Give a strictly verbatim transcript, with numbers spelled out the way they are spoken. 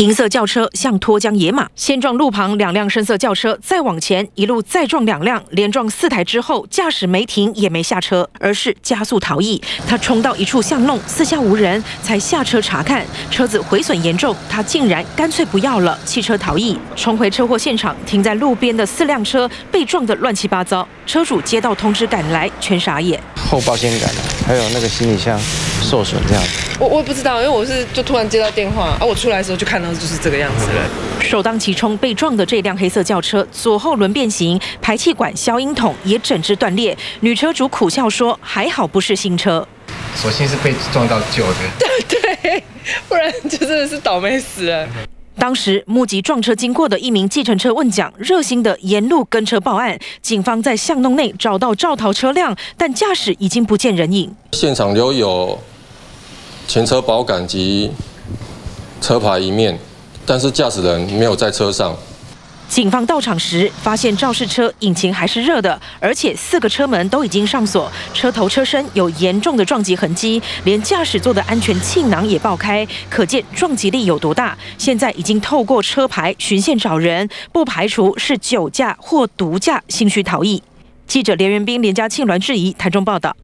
银色轿车像脱缰野马，先撞路旁两辆深色轿车，再往前一路再撞两辆，连撞四台之后，驾驶没停也没下车，而是加速逃逸。他冲到一处巷弄，四下无人，才下车查看，车子毁损严重，他竟然干脆不要了，弃车逃逸，冲回车祸现场。停在路边的四辆车被撞得乱七八糟，车主接到通知赶来，全傻眼。后保险杆还有那个行李箱受损这样子。我我也不知道，因为我是就突然接到电话，啊，我出来的时候就看到。 就是这个样子了。首当其冲被撞的这辆黑色轿车，左后轮变形，排气管、消音筒也整只断裂。女车主苦笑说：“还好不是新车，所幸是被撞到旧的，对对，不然就真的是倒霉死了。” 当时目击撞车经过的一名计程车问讲，热心的沿路跟车报案。警方在巷弄内找到肇逃车辆，但驾驶已经不见人影。现场留有前车保杆及。 车牌一面，但是驾驶人没有在车上。警方到场时发现肇事车引擎还是热的，而且四个车门都已经上锁，车头车身有严重的撞击痕迹，连驾驶座的安全气囊也爆开，可见撞击力有多大。现在已经透过车牌循线找人，不排除是酒驾或毒驾，心虚逃逸。记者连元斌、连家庆、栾志怡台中报道。